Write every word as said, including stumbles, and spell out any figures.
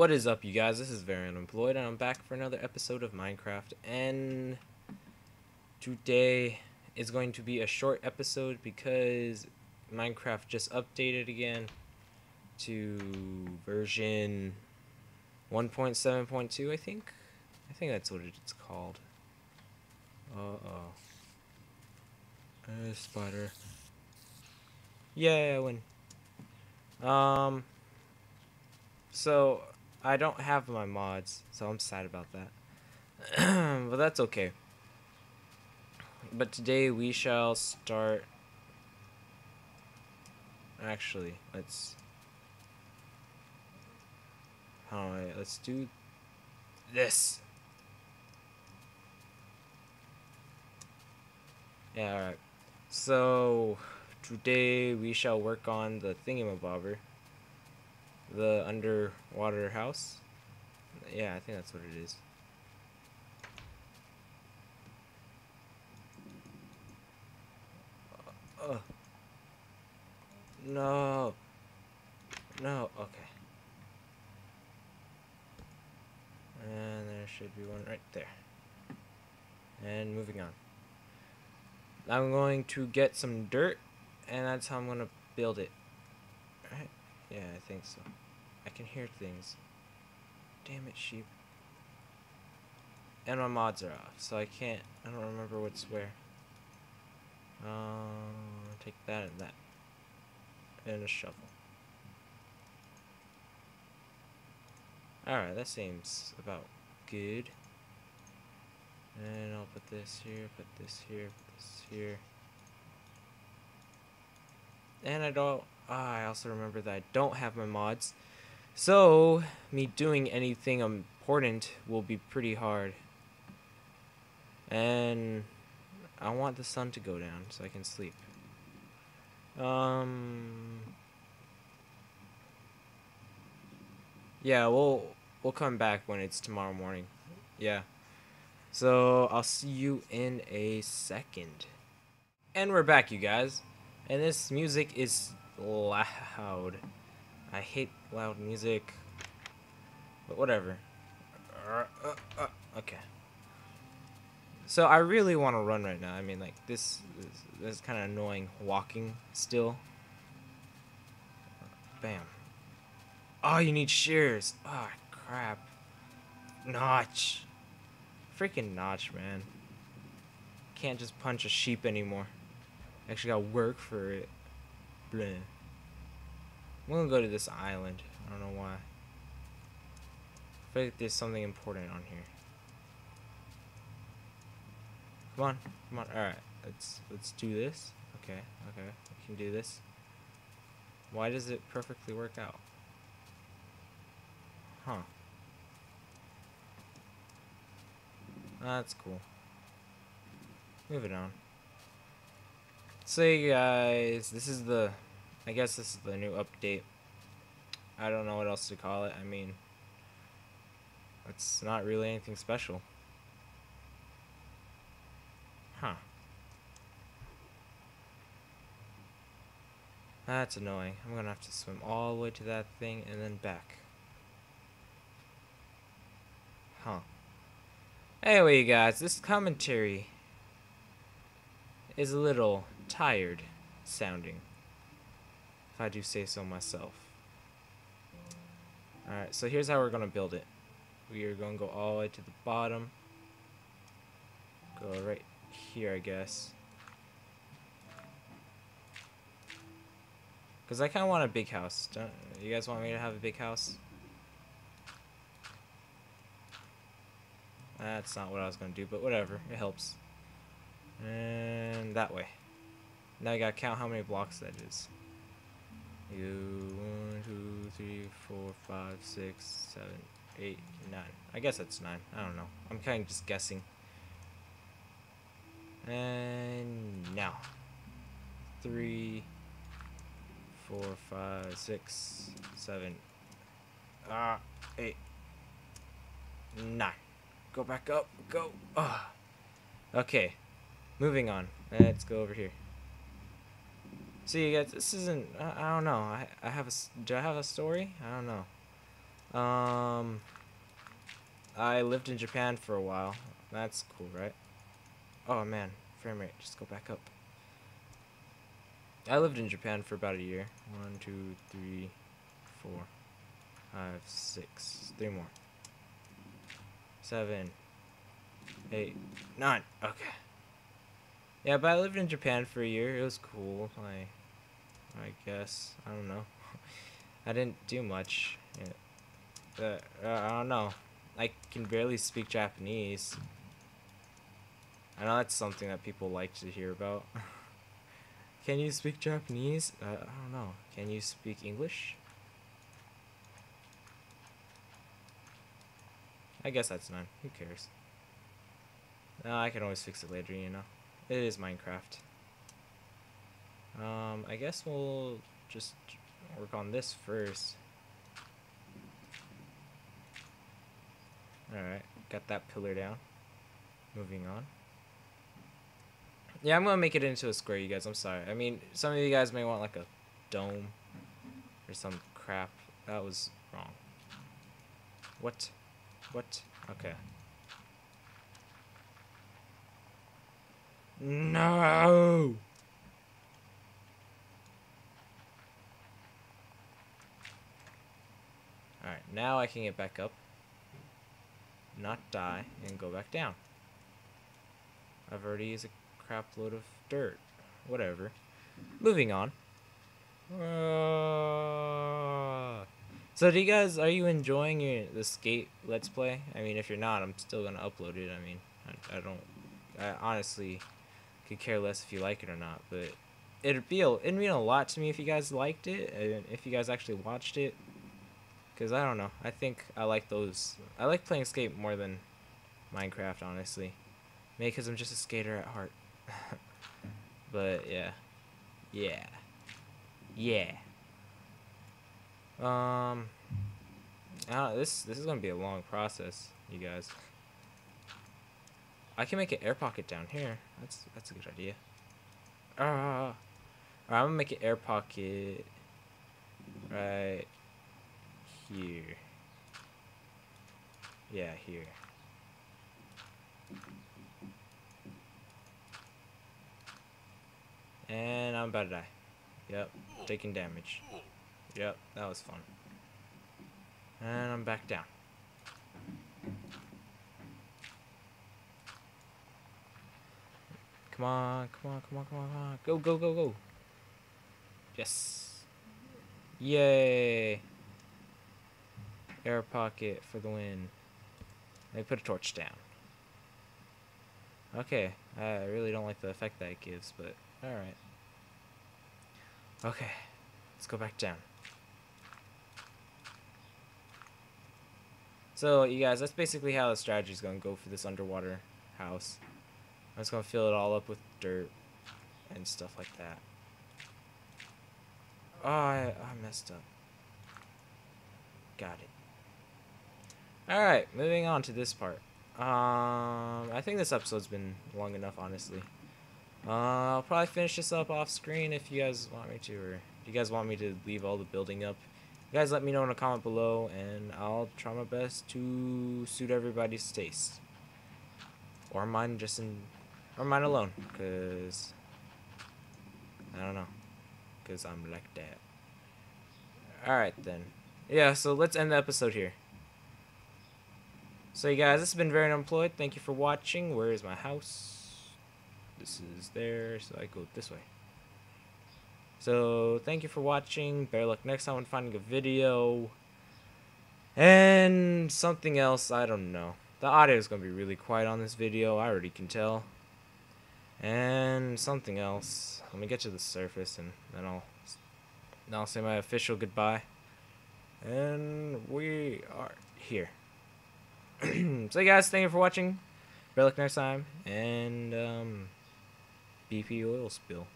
What is up, you guys? This is Very Unemployed, and I'm back for another episode of Minecraft, and today is going to be a short episode because Minecraft just updated again to version one point seven point two, I think? I think that's what it's called. Uh-oh. Uh, spider. Yeah, I win. Um, so, I don't have my mods, so I'm sad about that. But that's okay. But today we shall start... Actually, let's... All right, let's do this. Yeah, alright. So, today we shall work on the thingamabobber. The underwater house. Yeah, I think that's what it is. Uh, no. No, okay. And there should be one right there. And moving on. I'm going to get some dirt, and that's how I'm going to build it. Right? Yeah, I think so. I can hear things. Damn it, sheep. And my mods are off, so I can't... I don't remember what's where. Um, take that and that. And a shovel. Alright, that seems about good. And I'll put this here, put this here, put this here. And I don't... Ah, I also remember that I don't have my mods. So, me doing anything important will be pretty hard. And I want the sun to go down so I can sleep. Um... Yeah, we'll, we'll come back when it's tomorrow morning. Yeah. So, I'll see you in a second. And we're back, you guys. And this music is loud. I hate loud music. But whatever. Uh, uh, uh, okay. So, I really want to run right now. I mean, like, this is, this is kind of annoying walking still. Bam. Oh, you need shears. Oh, crap. Notch. Freaking Notch, man. Can't just punch a sheep anymore. Actually gotta work for it. Bleh. I'm gonna go to this island. I don't know why. I feel like there's something important on here. Come on, come on. Alright, let's let's do this. Okay, okay. We can do this. Why does it perfectly work out? Huh. That's cool. Moving on. So you guys, this is the, I guess this is the new update. I don't know what else to call it. I mean, it's not really anything special. Huh. That's annoying. I'm gonna have to swim all the way to that thing and then back. Huh. Anyway, you guys, this commentary is a little tired sounding, if I do say so myself. Alright, so here's how we're going to build it. We are going to go all the way to the bottom. Go right here, I guess. Because I kind of want a big house. Don't you guys want me to have a big house? That's not what I was going to do, but whatever. It helps. And that way. Now I gotta count how many blocks that is. You, one, two, three, four, five, six, seven, eight, nine. I guess that's nine. I don't know. I'm kind of just guessing. And now. Three, four, five, six, seven, uh, eight, nine. Go back up. Go. Ugh. Okay. Moving on. Let's go over here. See, you guys, this isn't... I, I don't know. I, I have a... Do I have a story? I don't know. Um, I lived in Japan for a while. That's cool, right? Oh man, frame rate, just go back up. I lived in Japan for about a year. One, two, three, four, five, six, three more. Seven, eight, nine. Okay. Yeah, but I lived in Japan for a year. It was cool. I, I guess. I don't know. I didn't do much. Uh, uh, I don't know. I can barely speak Japanese. I know that's something that people like to hear about. Can you speak Japanese? Uh, I don't know. Can you speak English? I guess that's none. Who cares? Uh, I can always fix it later, you know. It is Minecraft. Um, I guess we'll just work on this first. Alright, got that pillar down. Moving on. Yeah, I'm gonna make it into a square, you guys. I'm sorry. I mean, some of you guys may want like a dome or some crap. That was wrong. What? What? Okay. No! Alright, now I can get back up, not die, and go back down. I've already used a crap load of dirt. Whatever. Moving on. Uh, so do you guys, are you enjoying your the skate let's play? I mean, if you're not, I'm still gonna upload it. I mean, I, I don't, I honestly could care less if you like it or not, but it'd be a, it'd mean a lot to me if you guys liked it and if you guys actually watched it, because I don't know, I think I like those, I like playing skate more than Minecraft, honestly, maybe because I'm just a skater at heart. But yeah, yeah, yeah. Um, I don't know, this this is gonna be a long process, you guys. I can make an air pocket down here. That's that's a good idea. Uh, Alright, I'm gonna make an air pocket right here. Yeah, here. And I'm about to die. Yep, taking damage. Yep, that was fun. And I'm back down. Come on, come on, come on, come on, come on. Go, go, go, go. Yes. Yay. Air pocket for the win. Let me put a torch down. Okay. I really don't like the effect that it gives, but alright. Okay. Let's go back down. So, you guys, that's basically how the strategy is going to go for this underwater house. I'm just going to fill it all up with dirt and stuff like that. Oh, I, I messed up. Got it. Alright, moving on to this part. Um, I think this episode's been long enough, honestly. Uh, I'll probably finish this up off screen if you guys want me to, or if you guys want me to leave all the building up. You guys let me know in a comment below, and I'll try my best to suit everybody's taste. Or mine just in... or mine alone, because I don't know, because I'm like that. Alright then. Yeah, so let's end the episode here. So you guys, this has been Very Unemployed. Thank you for watching. Where is my house? This is there, so I go this way. So thank you for watching. Better luck next time when finding a video. And something else, I don't know. The audio is going to be really quiet on this video, I already can tell. And something else. Let me get to the surface and then I'll, then I'll say my official goodbye. And we are here. So, guys, thank you for watching. Better luck next time. And um, B P oil spill.